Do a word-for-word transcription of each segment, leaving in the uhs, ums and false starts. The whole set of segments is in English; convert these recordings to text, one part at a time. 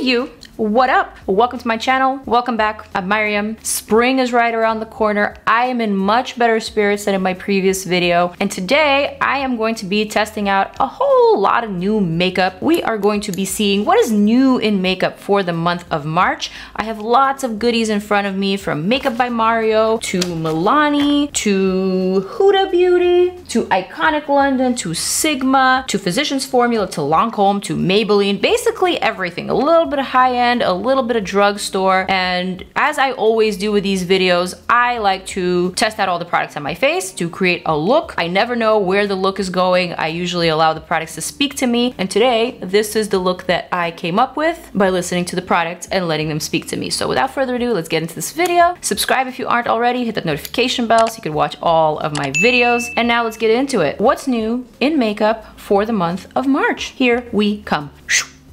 Hey you, what up? Welcome to my channel, welcome back. I'm Maryam. Spring is right around the corner. I am in much better spirits than in my previous video. And today I am going to be testing out a whole lot of new makeup. We are going to be seeing what is new in makeup for the month of March. I have lots of goodies in front of me, from Makeup by Mario, to Milani, to Huda Beauty, to Iconic London, to Sigma, to Physicians Formula, to Lancôme, to Maybelline, basically everything. A little bit of high-end, a little bit of drugstore, and as I always do with these videos, I like to test out all the products on my face to create a look. I never know where the look is going. I usually allow the products to speak to me, and today, this is the look that I came up with by listening to the products and letting them speak to me. So without further ado, let's get into this video. Subscribe if you aren't already, hit that notification bell so you can watch all of my videos, and now let's get into it. What's new in makeup for the month of March? Here we come.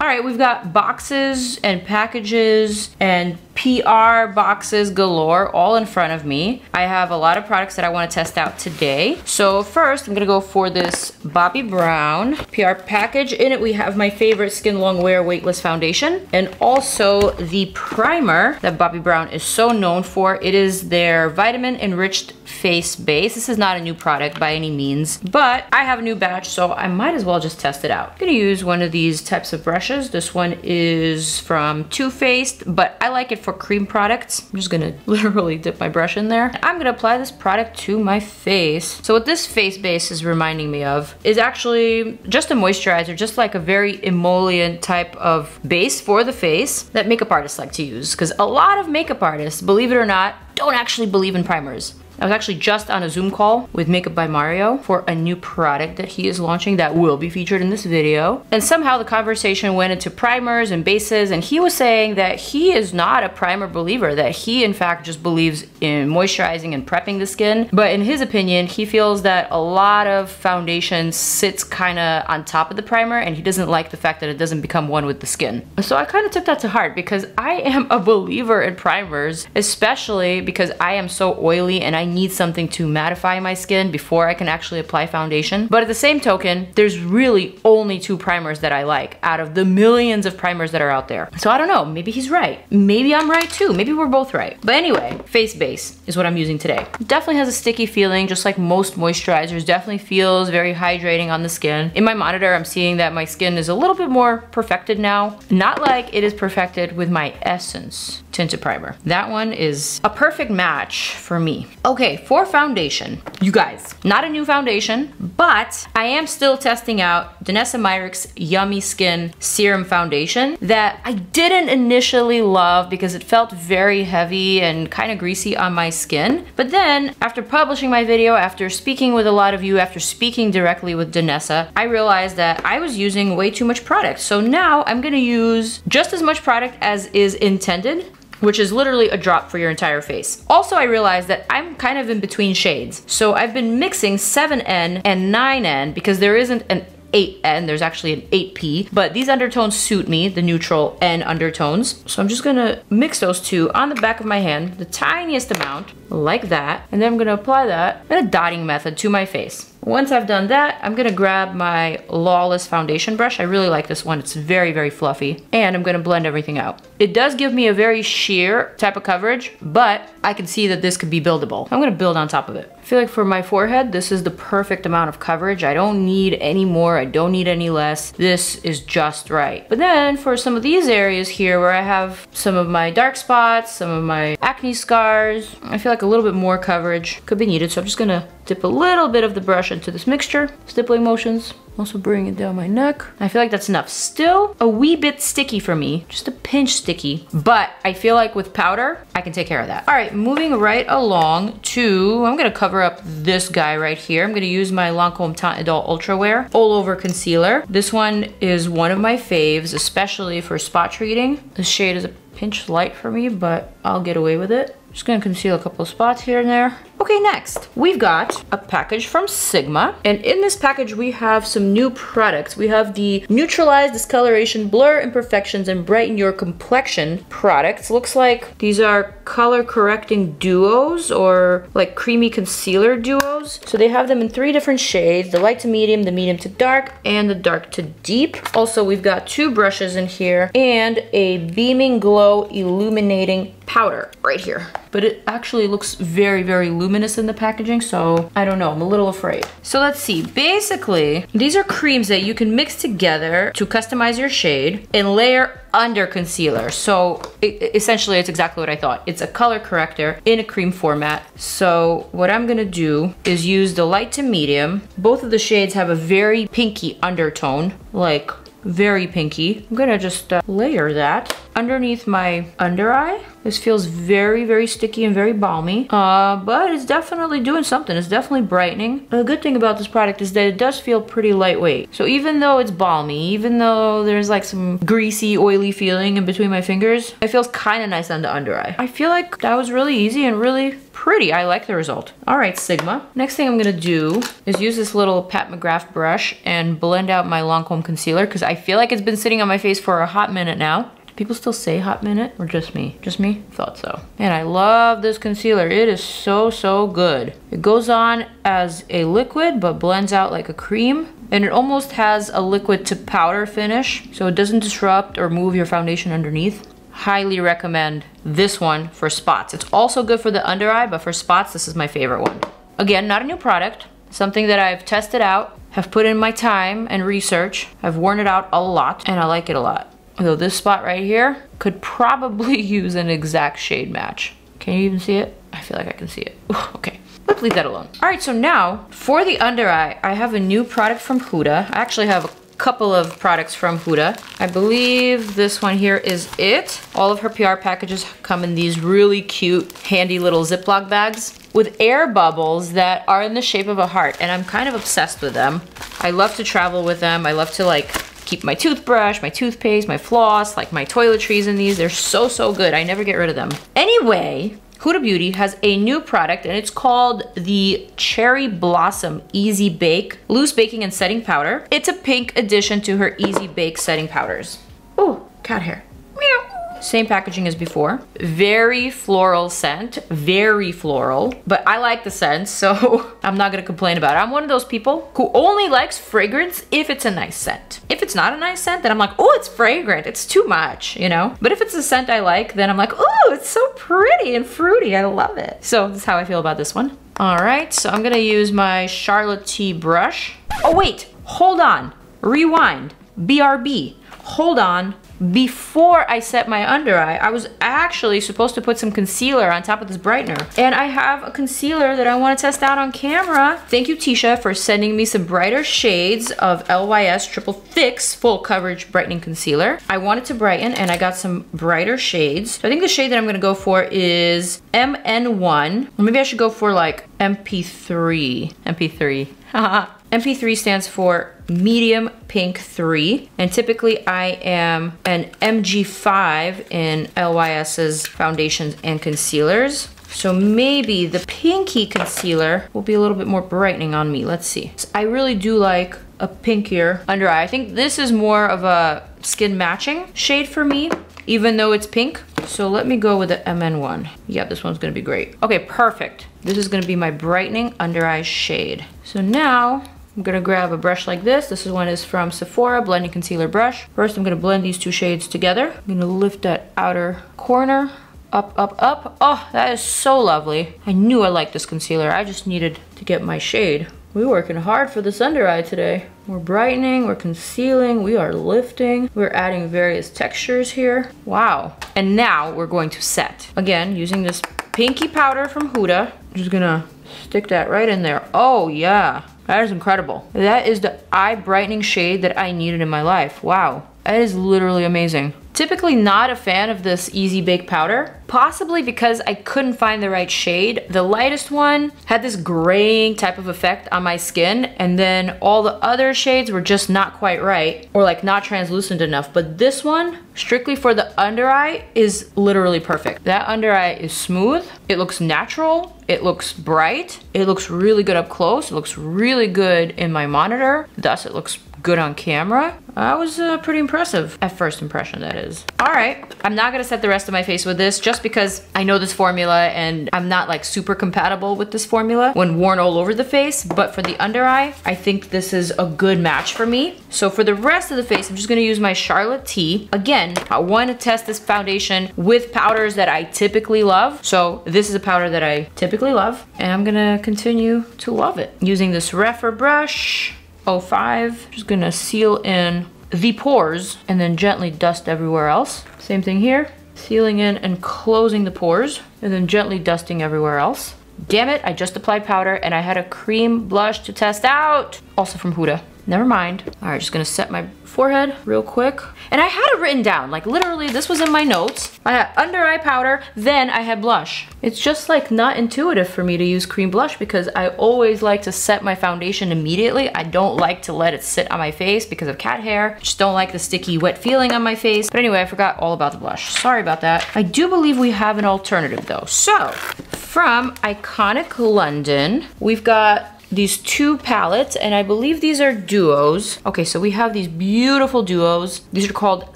All right, we've got boxes and packages and P R boxes galore all in front of me. I have a lot of products that I want to test out today. So first, I'm gonna go for this Bobbi Brown P R package. In it, we have my favorite Skin Long Wear Weightless Foundation and also the primer that Bobbi Brown is so known for. It is their Vitamin Enriched Face Base. This is not a new product by any means, but I have a new batch, so I might as well just test it out. I'm gonna use one of these types of brushes. This one is from Too Faced, but I like it for cream products. I'm just gonna literally dip my brush in there. I'm gonna apply this product to my face. So what this face base is reminding me of is actually just a moisturizer, just like a very emollient type of base for the face that makeup artists like to use. Because a lot of makeup artists, believe it or not, don't actually believe in primers. I was actually just on a Zoom call with Makeup by Mario for a new product that he is launching that will be featured in this video. And somehow the conversation went into primers and bases, and he was saying that he is not a primer believer, that he in fact just believes in moisturizing and prepping the skin. But in his opinion, he feels that a lot of foundation sits kind of on top of the primer, and he doesn't like the fact that it doesn't become one with the skin. So I kind of took that to heart, because I am a believer in primers, especially because I am so oily and I I need something to mattify my skin before I can actually apply foundation. But at the same token, there's really only two primers that I like out of the millions of primers that are out there. So I don't know, maybe he's right. Maybe I'm right too, maybe we're both right. But anyway, face base is what I'm using today. Definitely has a sticky feeling, just like most moisturizers. Definitely feels very hydrating on the skin. In my monitor, I'm seeing that my skin is a little bit more perfected now. Not like it is perfected with my Essence tinted primer. That one is a perfect match for me. Okay, for foundation, you guys, not a new foundation, but I am still testing out Danessa Myricks Yummy Skin Serum Foundation that I didn't initially love because it felt very heavy and kind of greasy on my skin. But then after publishing my video, after speaking with a lot of you, after speaking directly with Danessa, I realized that I was using way too much product. So now I'm gonna use just as much product as is intended, which is literally a drop for your entire face. Also, I realized that I'm kind of in between shades. So I've been mixing seven N and nine N because there isn't an eight N, there's actually an eight P, but these undertones suit me, the neutral N undertones. So I'm just gonna mix those two on the back of my hand, the tiniest amount, like that, and then I'm gonna apply that in a dotting method to my face. Once I've done that, I'm gonna grab my Lawless foundation brush. I really like this one, it's very, very fluffy. And I'm gonna blend everything out. It does give me a very sheer type of coverage, but I can see that this could be buildable. I'm gonna build on top of it. I feel like for my forehead, this is the perfect amount of coverage. I don't need any more, I don't need any less. This is just right. But then for some of these areas here where I have some of my dark spots, some of my acne scars, I feel like a little bit more coverage could be needed. So I'm just gonna dip a little bit of the brush into this mixture, stippling motions. Also bring it down my neck. I feel like that's enough. Still a wee bit sticky for me, just a pinch sticky, but I feel like with powder, I can take care of that. All right, moving right along to, I'm gonna cover up this guy right here. I'm gonna use my Lancôme Teint Idole Ultra Wear All Over Concealer. This one is one of my faves, especially for spot treating. The shade is a pinch light for me, but I'll get away with it. Just gonna conceal a couple of spots here and there. Okay, next, we've got a package from Sigma, and in this package we have some new products. We have the Neutralize Discoloration, Blur Imperfections, and Brighten Your Complexion products. Looks like these are color correcting duos or like creamy concealer duos. So they have them in three different shades, the light to medium, the medium to dark, and the dark to deep. Also, we've got two brushes in here and a Beaming Glow Illuminating Powder right here. But it actually looks very, very luminous in the packaging, so I don't know, I'm a little afraid. So let's see, basically, these are creams that you can mix together to customize your shade and layer under concealer. So it, essentially, it's exactly what I thought. It's a color corrector in a cream format. So what I'm gonna do is use the light to medium. Both of the shades have a very pinky undertone, like very pinky. I'm gonna just uh, layer that underneath my under eye. This feels very, very sticky and very balmy, uh, but it's definitely doing something. It's definitely brightening. The good thing about this product is that it does feel pretty lightweight. So even though it's balmy, even though there's like some greasy, oily feeling in between my fingers, it feels kind of nice on the under eye. I feel like that was really easy and really pretty. I like the result. All right, Sigma. Next thing I'm gonna do is use this little Pat McGrath brush and blend out my Lancôme concealer, because I feel like it's been sitting on my face for a hot minute now. People still say hot minute, or just me? Just me? Thought so. And I love this concealer. It is so, so good. It goes on as a liquid, but blends out like a cream. And it almost has a liquid to powder finish, so it doesn't disrupt or move your foundation underneath. Highly recommend this one for spots. It's also good for the under eye, but for spots, this is my favorite one. Again, not a new product. Something that I've tested out, have put in my time and research. I've worn it out a lot, and I like it a lot. Though this spot right here could probably use an exact shade match. Can you even see it? I feel like I can see it. Ooh, okay, let's leave that alone. All right, so now for the under eye, I have a new product from Huda. I actually have a couple of products from Huda. I believe this one here is it. All of her P R packages come in these really cute, handy little Ziploc bags with air bubbles that are in the shape of a heart, and I'm kind of obsessed with them. I love to travel with them. I love to like keep my toothbrush, my toothpaste, my floss, like my toiletries in these. They're so, so good. I never get rid of them. Anyway, Huda Beauty has a new product, and it's called the Cherry Blossom Easy Bake Loose Baking and Setting Powder. It's a pink addition to her Easy Bake setting powders. Ooh, cat hair. Meow. Same packaging as before. Very floral scent, very floral, but I like the scent, so I'm not gonna complain about it. I'm one of those people who only likes fragrance if it's a nice scent. If it's not a nice scent, then I'm like, oh, it's fragrant, it's too much, you know? But if it's a scent I like, then I'm like, oh, it's so pretty and fruity, I love it. So that's how I feel about this one. All right, so I'm gonna use my Charlotte Tilbury brush. Oh wait, hold on, rewind, B R B, hold on. Before I set my under eye, I was actually supposed to put some concealer on top of this brightener. And I have a concealer that I want to test out on camera. Thank you, Tisha, for sending me some brighter shades of L Y S Triple Fix Full Coverage Brightening Concealer. I wanted to brighten, and I got some brighter shades. So I think the shade that I'm going to go for is M N one. Or maybe I should go for like M P three. M P three. Haha. M P three stands for Medium Pink three, and typically I am an M G five in L Y S's foundations and concealers. So maybe the pinky concealer will be a little bit more brightening on me. Let's see. I really do like a pinkier under eye. I think this is more of a skin matching shade for me, even though it's pink. So let me go with the M N one. Yeah, this one's gonna be great. Okay, perfect. This is gonna be my brightening under eye shade. So now, I'm gonna grab a brush like this. This one is from Sephora, Blending Concealer Brush. First, I'm gonna blend these two shades together. I'm gonna lift that outer corner, up, up, up. Oh, that is so lovely. I knew I liked this concealer. I just needed to get my shade. We're working hard for this under eye today. We're brightening, we're concealing, we are lifting. We're adding various textures here. Wow. And now we're going to set. Again, using this pinky powder from Huda. I'm just gonna stick that right in there. Oh yeah. That is incredible. That is the eye brightening shade that I needed in my life. Wow, that is literally amazing. typically not a fan of this Easy Bake powder, possibly because I couldn't find the right shade. The lightest one had this graying type of effect on my skin, and then all the other shades were just not quite right, or like not translucent enough. But this one, strictly for the under eye, is literally perfect. That under eye is smooth, it looks natural, it looks bright, it looks really good up close, it looks really good in my monitor, thus it looks good on camera. That was uh, pretty impressive, at first impression that is. All right, I'm not gonna set the rest of my face with this just because I know this formula and I'm not like super compatible with this formula when worn all over the face, but for the under eye, I think this is a good match for me. So for the rest of the face, I'm just gonna use my Charlotte T. Again, I wanna test this foundation with powders that I typically love. So this is a powder that I typically love and I'm gonna continue to love it. Using this refer brush, oh five, just gonna seal in the pores and then gently dust everywhere else. Same thing here, sealing in and closing the pores and then gently dusting everywhere else. Damn it, I just applied powder and I had a cream blush to test out, also from Huda. Never mind. All right, just gonna set my forehead real quick. And I had it written down, like literally this was in my notes. I had under eye powder, then I had blush. It's just like not intuitive for me to use cream blush because I always like to set my foundation immediately. I don't like to let it sit on my face because of cat hair. Just don't like the sticky wet feeling on my face. But anyway, I forgot all about the blush. Sorry about that. I do believe we have an alternative though. So from Iconic London, we've got these two palettes, and I believe these are duos. Okay, so we have these beautiful duos. These are called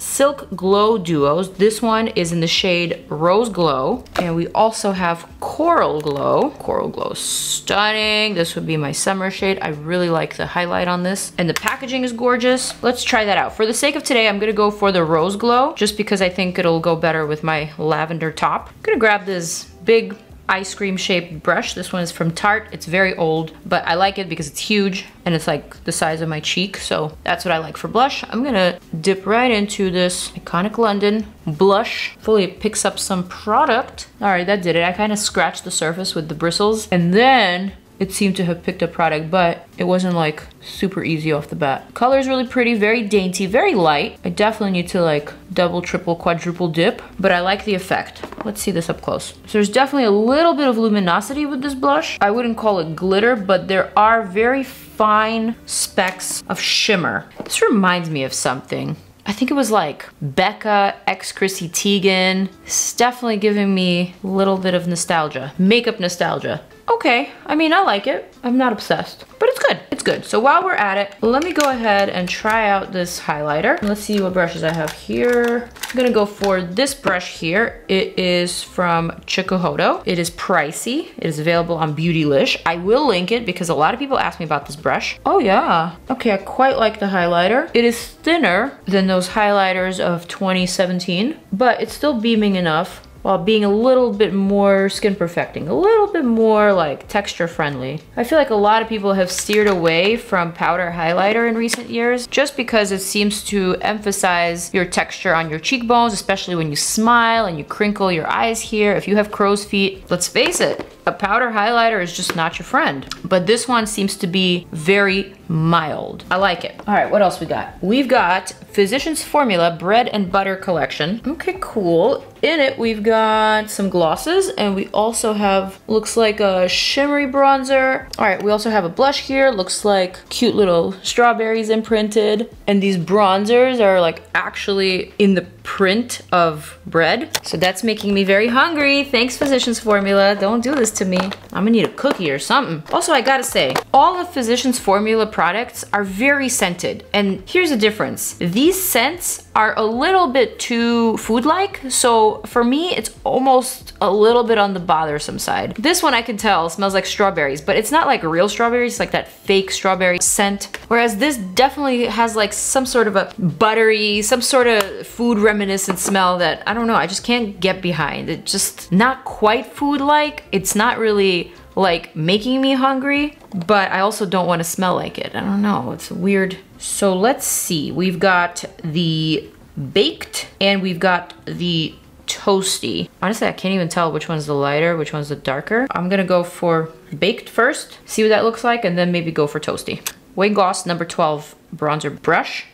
Silk Glow Duos. This one is in the shade Rose Glow, and we also have Coral Glow. Coral Glow, stunning. This would be my summer shade. I really like the highlight on this, and the packaging is gorgeous. Let's try that out. For the sake of today, I'm gonna go for the Rose Glow, just because I think it'll go better with my lavender top. I'm gonna grab this big ice cream shaped brush. This one is from Tarte. It's very old, but I like it because it's huge and it's like the size of my cheek. So that's what I like for blush. I'm gonna dip right into this Iconic London blush. Hopefully it picks up some product. All right, that did it. I kind of scratched the surface with the bristles and then it seemed to have picked up product, but it wasn't like super easy off the bat. Color is really pretty, very dainty, very light. I definitely need to like double, triple, quadruple dip, but I like the effect. Let's see this up close. So there's definitely a little bit of luminosity with this blush. I wouldn't call it glitter, but there are very fine specks of shimmer. This reminds me of something. I think it was like Becca X Chrissy Teigen. It's definitely giving me a little bit of nostalgia, makeup nostalgia. Okay, I mean, I like it. I'm not obsessed, but it's good, it's good. So while we're at it, let me go ahead and try out this highlighter. Let's see what brushes I have here. I'm gonna go for this brush here. It is from Chikuhodo. It is pricey, it is available on Beautylish. I will link it because a lot of people ask me about this brush. Oh yeah, okay, I quite like the highlighter. It is thinner than those highlighters of twenty seventeen, but it's still beaming enough while being a little bit more skin perfecting, a little bit more like texture friendly. I feel like a lot of people have steered away from powder highlighter in recent years just because it seems to emphasize your texture on your cheekbones, especially when you smile and you crinkle your eyes here. If you have crow's feet, let's face it, a powder highlighter is just not your friend. But this one seems to be very mild. I like it. All right, what else we got? We've got Physicians Formula Bread and Butter collection. Okay, cool. In it, we've got some glosses and we also have, looks like a shimmery bronzer. All right, we also have a blush here. Looks like cute little strawberries imprinted. And these bronzers are like actually in the print of bread. So that's making me very hungry. Thanks, Physicians Formula. Don't do this to me. I'm gonna need a cookie or something. Also, I gotta say, all of Physicians Formula products are very scented. And here's the difference. These scents are a little bit too food-like. So for me, it's almost a little bit on the bothersome side. This one I can tell smells like strawberries, but it's not like real strawberries. It's like that fake strawberry scent. Whereas this definitely has like some sort of a buttery, some sort of food reminiscent smell that, I don't know, I just can't get behind. It's just not quite food-like. It's not really like making me hungry, but I also don't want to smell like it. I don't know, it's weird. So let's see, we've got the baked and we've got the toasty. Honestly, I can't even tell which one's the lighter, which one's the darker. I'm gonna go for baked first, see what that looks like, and then maybe go for toasty. Wayne Goss number twelve bronzer brush.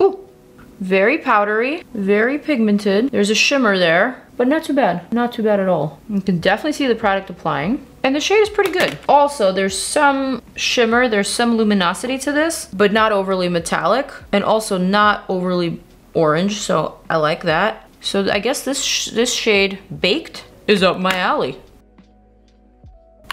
Ooh, Very powdery, very pigmented. There's a shimmer there, but not too bad. Not too bad at all. You can definitely see the product applying. And the shade is pretty good. Also, there's some shimmer, there's some luminosity to this, but not overly metallic and also not overly orange, so I like that. So I guess this sh this shade, Baked, is up my alley.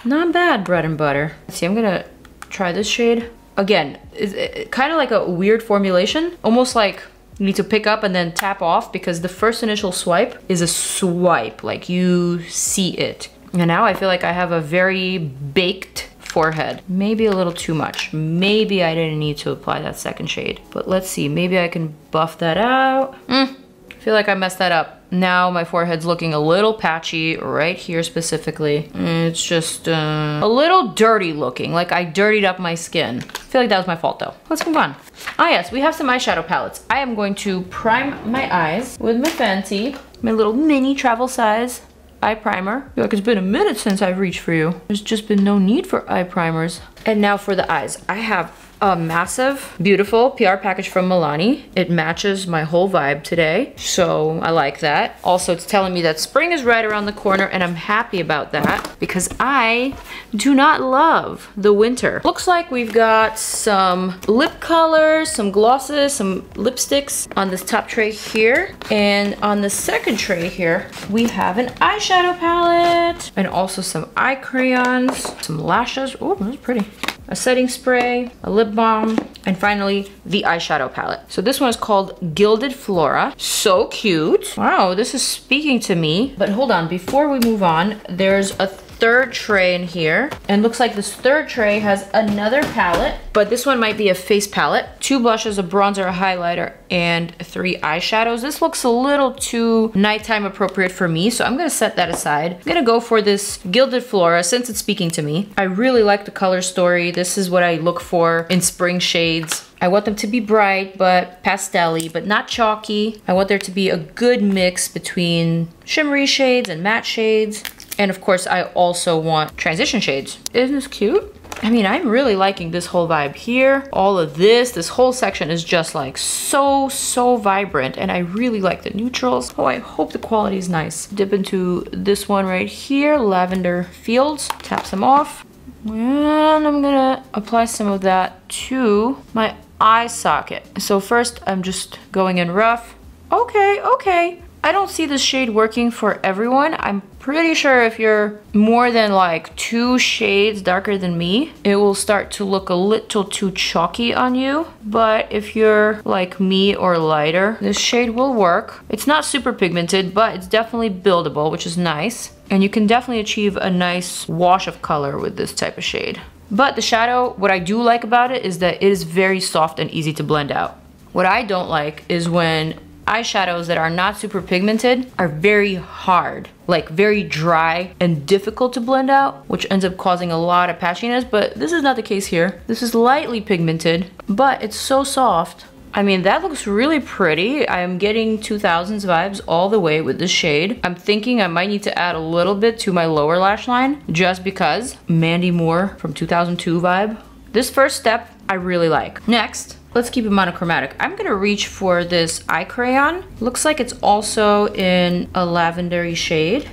Not bad, Bread and Butter. Let's see, I'm gonna try this shade. Again, it's it, kind of like a weird formulation, almost like you need to pick up and then tap off because the first initial swipe is a swipe, like you see it. And now I feel like I have a very baked forehead. Maybe a little too much. Maybe I didn't need to apply that second shade. But let's see, maybe I can buff that out. Mm, I feel like I messed that up. Now my forehead's looking a little patchy right here specifically. It's just uh, a little dirty looking, like I dirtied up my skin. I feel like that was my fault though. Let's move on. Ah yes, we have some eyeshadow palettes. I am going to prime my eyes with my Fenty, my little mini travel size eye primer. I feel like it's been a minute since I've reached for you. There's just been no need for eye primers. And now for the eyes. I have a massive, beautiful P R package from Milani. It matches my whole vibe today, so I like that. Also, it's telling me that spring is right around the corner and I'm happy about that because I do not love the winter. Looks like we've got some lip colors, some glosses, some lipsticks on this top tray here. And on the second tray here, we have an eyeshadow palette and also some eye crayons, some lashes. Oh, that's pretty. A setting spray, a lip balm, and finally the eyeshadow palette. So this one is called Gilded Flora. So cute. Wow, this is speaking to me. But hold on, before we move on, there's a third tray in here. And looks like this third tray has another palette, but this one might be a face palette. Two blushes, a bronzer, a highlighter, and three eyeshadows. This looks a little too nighttime appropriate for me, so I'm gonna set that aside. I'm gonna go for this Gilded Flora since it's speaking to me. I really like the color story. This is what I look for in spring shades. I want them to be bright, but pastel-y, but not chalky. I want there to be a good mix between shimmery shades and matte shades. And of course, I also want transition shades. Isn't this cute? I mean, I'm really liking this whole vibe here. All of this, this whole section is just like so, so vibrant. And I really like the neutrals. Oh, I hope the quality is nice. Dip into this one right here, Lavender Fields, tap some off. And I'm gonna apply some of that to my eye socket. So first, I'm just going in rough. Okay, okay. I don't see this shade working for everyone. I'm pretty sure if you're more than like two shades darker than me, it will start to look a little too chalky on you. But if you're like me or lighter, this shade will work. It's not super pigmented, but it's definitely buildable, which is nice. And you can definitely achieve a nice wash of color with this type of shade. But the shadow, what I do like about it is that it is very soft and easy to blend out. What I don't like is when eyeshadows that are not super pigmented are very hard, like very dry and difficult to blend out, which ends up causing a lot of patchiness, but this is not the case here. This is lightly pigmented, but it's so soft. I mean, that looks really pretty. I'm getting two thousands vibes all the way with this shade. I'm thinking I might need to add a little bit to my lower lash line just because Mandy Moore from two thousand two vibe. This first step I really like. Next, let's keep it monochromatic. I'm gonna reach for this eye crayon. Looks like it's also in a lavendery shade.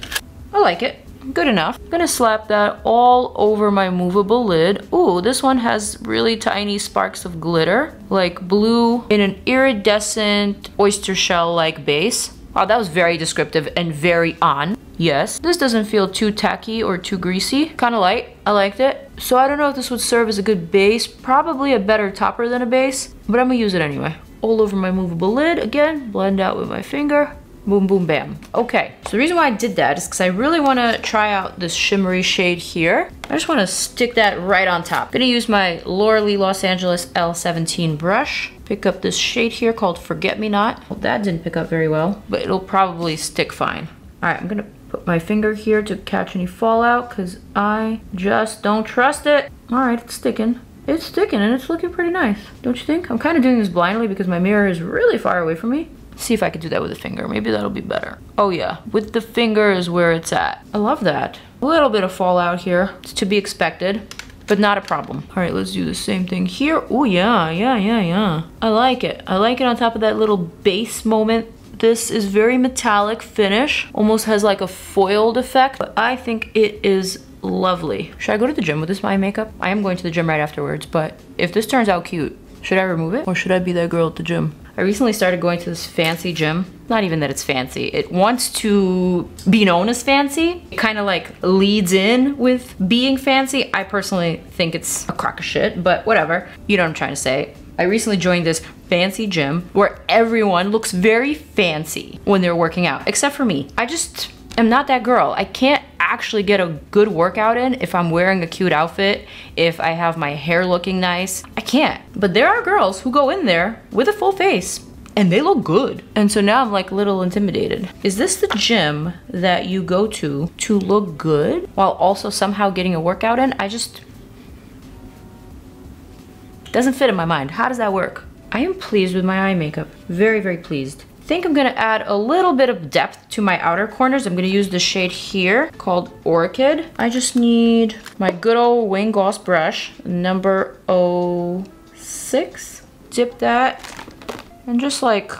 I like it, good enough. I'm gonna slap that all over my movable lid. Ooh, this one has really tiny sparks of glitter, like blue in an iridescent oyster shell-like base. Wow, that was very descriptive and very on. Yes, this doesn't feel too tacky or too greasy. Kind of light, I liked it. So I don't know if this would serve as a good base, probably a better topper than a base, but I'm gonna use it anyway. All over my movable lid, again, blend out with my finger. Boom, boom, bam. Okay, so the reason why I did that is because I really wanna try out this shimmery shade here. I just wanna stick that right on top. I'm gonna use my Laura Lee Los Angeles L seventeen brush. Pick up this shade here called Forget Me Not. Well, that didn't pick up very well, but it'll probably stick fine. All right, I'm gonna put my finger here to catch any fallout because I just don't trust it. All right, it's sticking. It's sticking and it's looking pretty nice, don't you think? I'm kind of doing this blindly because my mirror is really far away from me. Let's see if I could do that with a finger. Maybe that'll be better. Oh yeah, with the finger is where it's at. I love that. A little bit of fallout here. It's to be expected. but not a problem. All right, let's do the same thing here. Oh yeah, yeah, yeah, yeah. I like it. I like it on top of that little base moment. This is very metallic finish. Almost has like a foiled effect, but I think it is lovely. Should I go to the gym with this eye makeup? I am going to the gym right afterwards, but if this turns out cute, should I remove it? Or should I be that girl at the gym? I recently started going to this fancy gym. Not even that it's fancy. It wants to be known as fancy. It kind of like leads in with being fancy. I personally think it's a crock of shit, but whatever. You know what I'm trying to say. I recently joined this fancy gym where everyone looks very fancy when they're working out, except for me. I just am not that girl. I can't actually get a good workout in if I'm wearing a cute outfit, if I have my hair looking nice. I can't. But there are girls who go in there with a full face and they look good. And so now I'm like a little intimidated. Is this the gym that you go to to look good while also somehow getting a workout in? I just... doesn't fit in my mind. How does that work? I am pleased with my eye makeup. Very, very pleased. I think I'm gonna add a little bit of depth to my outer corners. I'm gonna use the shade here called Orchid. I just need my good old Wayne Goss brush, number oh six. Dip that and just like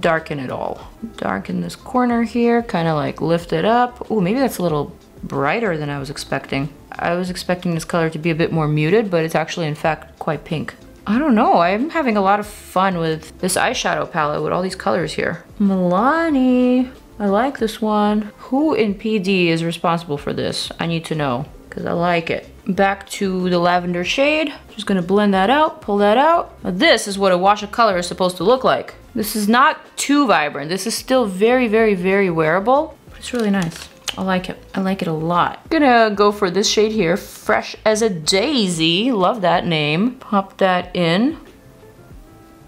darken it all. Darken this corner here, kind of like lift it up. Ooh, maybe that's a little brighter than I was expecting. I was expecting this color to be a bit more muted, but it's actually in fact quite pink. I don't know, I'm having a lot of fun with this eyeshadow palette with all these colors here. Milani, I like this one. Who in P D is responsible for this? I need to know, because I like it. Back to the lavender shade. Just gonna blend that out, pull that out. This is what a wash of color is supposed to look like. This is not too vibrant. This is still very, very, very wearable. It's really nice. I like it. I like it a lot. Gonna go for this shade here, Fresh as a Daisy. Love that name. Pop that in.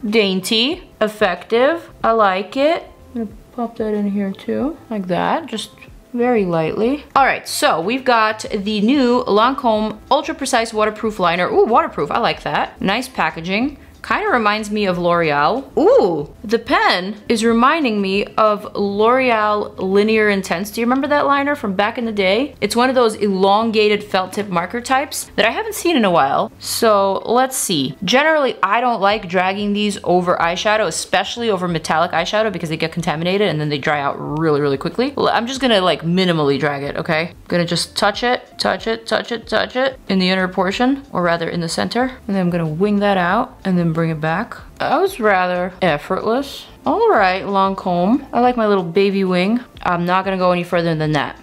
Dainty, effective. I like it. I'm gonna pop that in here too, like that, just very lightly. All right, so we've got the new Lancôme Ultra Precise Waterproof Liner. Ooh, waterproof, I like that. Nice packaging. Kind of reminds me of L'Oreal. Ooh, the pen is reminding me of L'Oreal Linear Intense. Do you remember that liner from back in the day? It's one of those elongated felt tip marker types that I haven't seen in a while. So let's see. Generally, I don't like dragging these over eyeshadow, especially over metallic eyeshadow, because they get contaminated and then they dry out really, really quickly. I'm just gonna like minimally drag it, okay? I'm gonna just touch it, touch it, touch it, touch it in the inner portion, or rather in the center. And then I'm gonna wing that out and then bring it back. That was rather effortless. All right, Lancôme. I like my little baby wing. I'm not gonna go any further than that.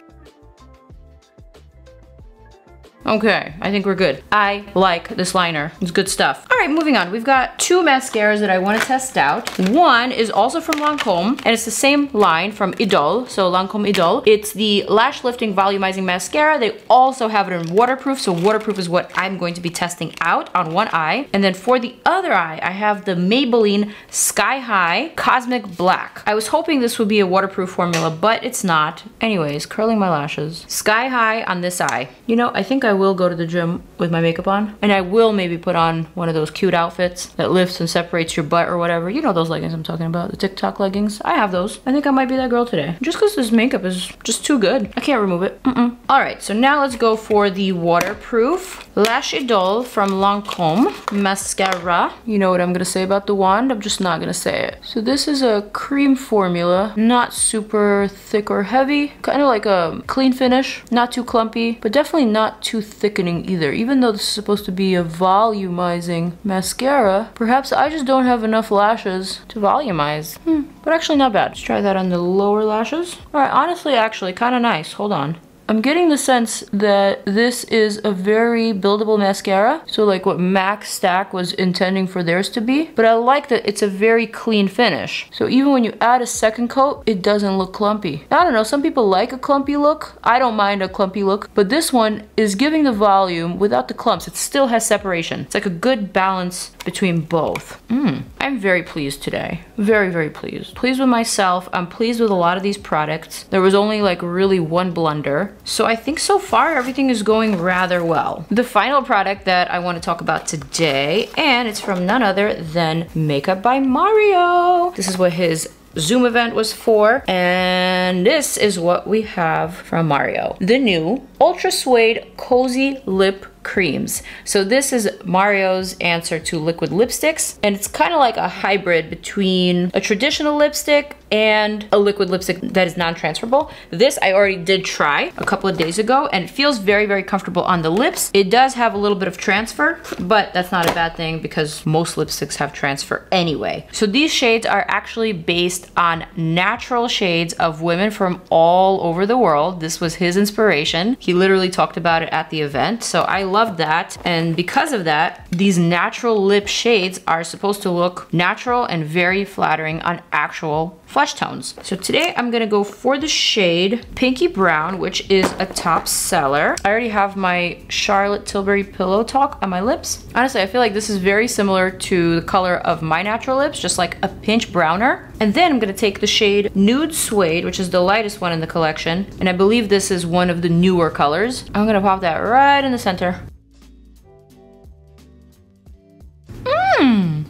Okay, I think we're good. I like this liner, it's good stuff. All right, moving on. We've got two mascaras that I wanna test out. One is also from Lancôme, and it's the same line from Idôle, so Lancôme Idôle. It's the Lash Lifting Volumizing Mascara. They also have it in waterproof, so waterproof is what I'm going to be testing out on one eye. And then for the other eye, I have the Maybelline Sky High Cosmic Black. I was hoping this would be a waterproof formula, but it's not. Anyways, curling my lashes. Sky High on this eye. You know, I think I will go to the gym with my makeup on, and I will maybe put on one of those cute outfits that lifts and separates your butt or whatever. You know those leggings I'm talking about, the TikTok leggings. I have those. I think I might be that girl today, just because this makeup is just too good. I can't remove it. Mm-mm. All right, so now let's go for the waterproof Lash Idôle from Lancôme mascara. You know what I'm gonna say about the wand, I'm just not gonna say it. So this is a cream formula, not super thick or heavy, kind of like a clean finish, not too clumpy, but definitely not too thickening either. Even though this is supposed to be a volumizing mascara, perhaps I just don't have enough lashes to volumize. Hmm, but actually not bad. Let's try that on the lower lashes. All right, honestly, actually, kind of nice. Hold on. I'm getting the sense that this is a very buildable mascara, so like what M A C Stack was intending for theirs to be, but I like that it's a very clean finish. So even when you add a second coat, it doesn't look clumpy. I don't know, some people like a clumpy look. I don't mind a clumpy look, but this one is giving the volume without the clumps. It still has separation. It's like a good balance between both. Mm. I'm very pleased today. Very, very pleased. Pleased with myself. I'm pleased with a lot of these products. There was only like really one blunder. So I think so far everything is going rather well. The final product that I want to talk about today, and it's from none other than Makeup by Mario. This is what his Zoom event was for, and this is what we have from Mario. The new Ultra Suede Cozy Lip creams. So this is Mario's answer to liquid lipsticks, and it's kind of like a hybrid between a traditional lipstick and a liquid lipstick that is non-transferable. This I already did try a couple of days ago, and it feels very, very comfortable on the lips. It does have a little bit of transfer, but that's not a bad thing because most lipsticks have transfer anyway. So these shades are actually based on natural shades of women from all over the world. This was his inspiration. He literally talked about it at the event, so I love that. And because of that, these natural lip shades are supposed to look natural and very flattering on actual flesh tones. So today I'm gonna go for the shade Pinky Brown, which is a top seller. I already have my Charlotte Tilbury Pillow Talk on my lips. Honestly, I feel like this is very similar to the color of my natural lips, just like a pinch browner. And then I'm gonna take the shade Nude Suede, which is the lightest one in the collection, and I believe this is one of the newer colors. I'm gonna pop that right in the center.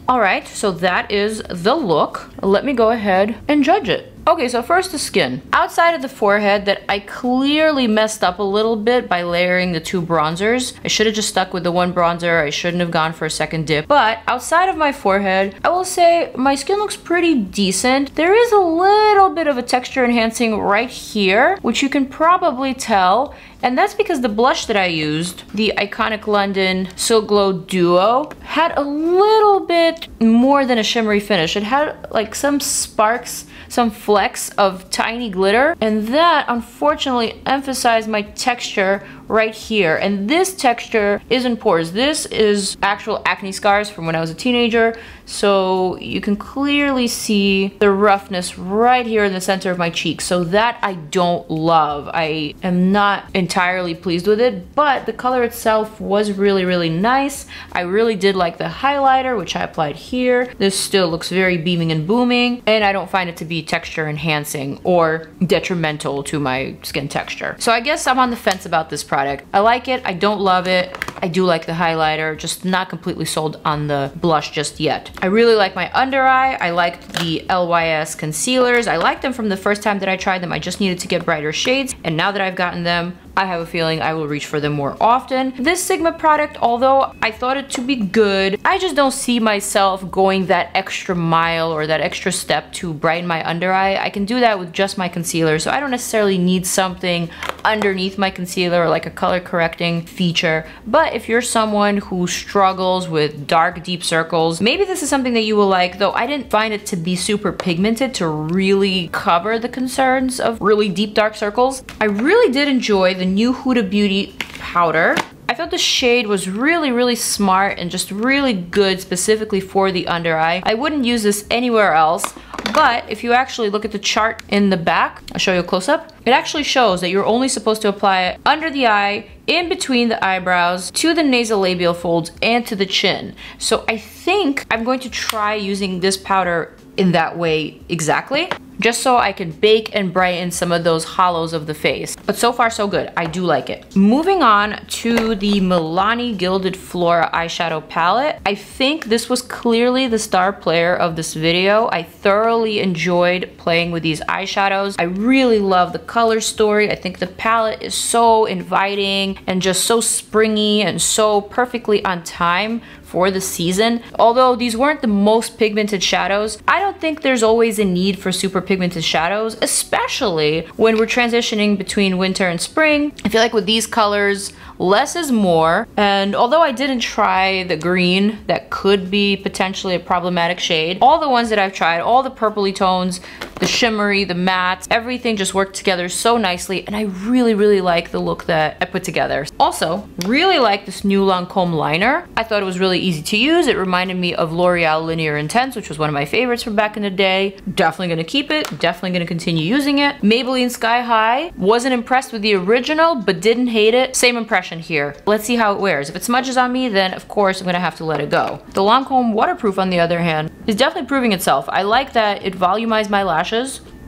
All right, so that is the look. Let me go ahead and judge it. Okay, so first the skin. Outside of the forehead that I clearly messed up a little bit by layering the two bronzers. I should have just stuck with the one bronzer. I shouldn't have gone for a second dip. But outside of my forehead, I will say my skin looks pretty decent. There is a little bit of a texture enhancing right here, which you can probably tell. And that's because the blush that I used, the Iconic London Silk Glow Duo, had a little bit more than a shimmery finish. It had like some sparks, some flecks of tiny glitter, and that unfortunately emphasized my texture right here. And this texture isn't pores. This is actual acne scars from when I was a teenager. So you can clearly see the roughness right here in the center of my cheek. So that I don't love. I am not entirely pleased with it, but the color itself was really, really nice. I really did like the highlighter, which I applied here. This still looks very beaming and booming, and I don't find it to be texture enhancing or detrimental to my skin texture. So I guess I'm on the fence about this product. I like it, I don't love it. I do like the highlighter, just not completely sold on the blush just yet. I really like my under eye. I liked the L Y S concealers. I liked them from the first time that I tried them. I just needed to get brighter shades, and now that I've gotten them, I have a feeling I will reach for them more often. This Sigma product, although I thought it to be good, I just don't see myself going that extra mile or that extra step to brighten my under eye. I can do that with just my concealer, so I don't necessarily need something underneath my concealer or like a color correcting feature. But if you're someone who struggles with dark, deep circles, maybe this is something that you will like, though I didn't find it to be super pigmented to really cover the concerns of really deep, dark circles. I really did enjoy the new Huda Beauty powder. I felt the shade was really, really smart and just really good specifically for the under eye. I wouldn't use this anywhere else, but if you actually look at the chart in the back, I'll show you a close-up, it actually shows that you're only supposed to apply it under the eye, in between the eyebrows, to the nasolabial folds, and to the chin. So I think I'm going to try using this powder in that way exactly, just so I can bake and brighten some of those hollows of the face. But so far so good, I do like it. Moving on to the Milani Gilded Flora eyeshadow palette. I think this was clearly the star player of this video. I thoroughly enjoyed playing with these eyeshadows. I really love the color story. I think the palette is so inviting and just so springy and so perfectly on time for the season. Although these weren't the most pigmented shadows, I don't think there's always a need for super pigmented shadows, especially when we're transitioning between winter and spring. I feel like with these colors, less is more. And although I didn't try the green, that could be potentially a problematic shade, all the ones that I've tried, all the purpley tones, the shimmery, the mattes, everything just worked together so nicely, and I really, really like the look that I put together. Also, really like this new Lancôme liner. I thought it was really easy to use. It reminded me of L'Oreal Linear Intense, which was one of my favorites from back in the day. Definitely gonna keep it, definitely gonna continue using it. Maybelline Sky High, wasn't impressed with the original, but didn't hate it. Same impression here. Let's see how it wears. If it smudges on me, then of course I'm gonna have to let it go. The Lancôme Waterproof, on the other hand, is definitely proving itself. I like that it volumized my lashes.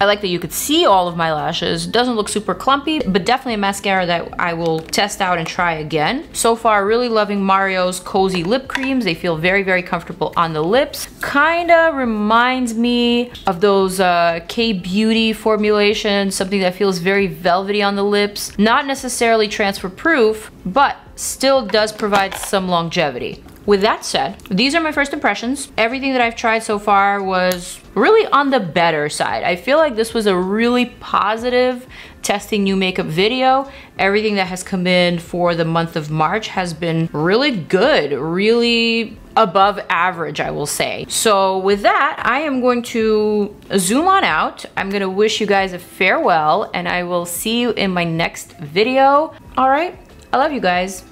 I like that you could see all of my lashes. Doesn't look super clumpy, but definitely a mascara that I will test out and try again. So far, really loving Mario's cozy lip creams. They feel very, very comfortable on the lips. Kinda reminds me of those uh, K-Beauty formulations, something that feels very velvety on the lips. Not necessarily transfer proof, but still does provide some longevity. With that said, these are my first impressions. Everything that I've tried so far was really on the better side. I feel like this was a really positive testing new makeup video. Everything that has come in for the month of March has been really good, really above average, I will say. So with that, I am going to zoom on out. I'm gonna wish you guys a farewell, and I will see you in my next video. All right, I love you guys.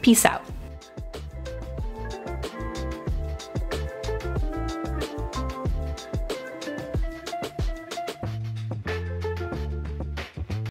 Peace out.